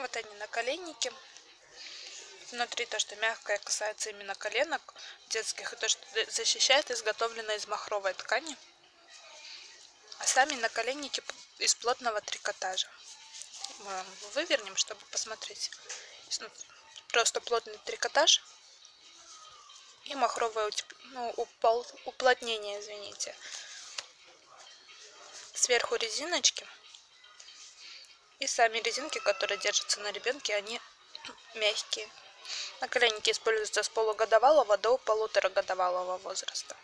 Вот они, наколенники. Внутри то, что мягкое, касается именно коленок детских, и то, что защищает, изготовлено из махровой ткани. А сами наколенники из плотного трикотажа. Мы вывернем, чтобы посмотреть. Просто плотный трикотаж и махровое уплотнение, извините. Сверху резиночки. И сами резинки, которые держатся на ребенке, они мягкие. Наколенники используются с полугодовалого до полуторагодовалого возраста.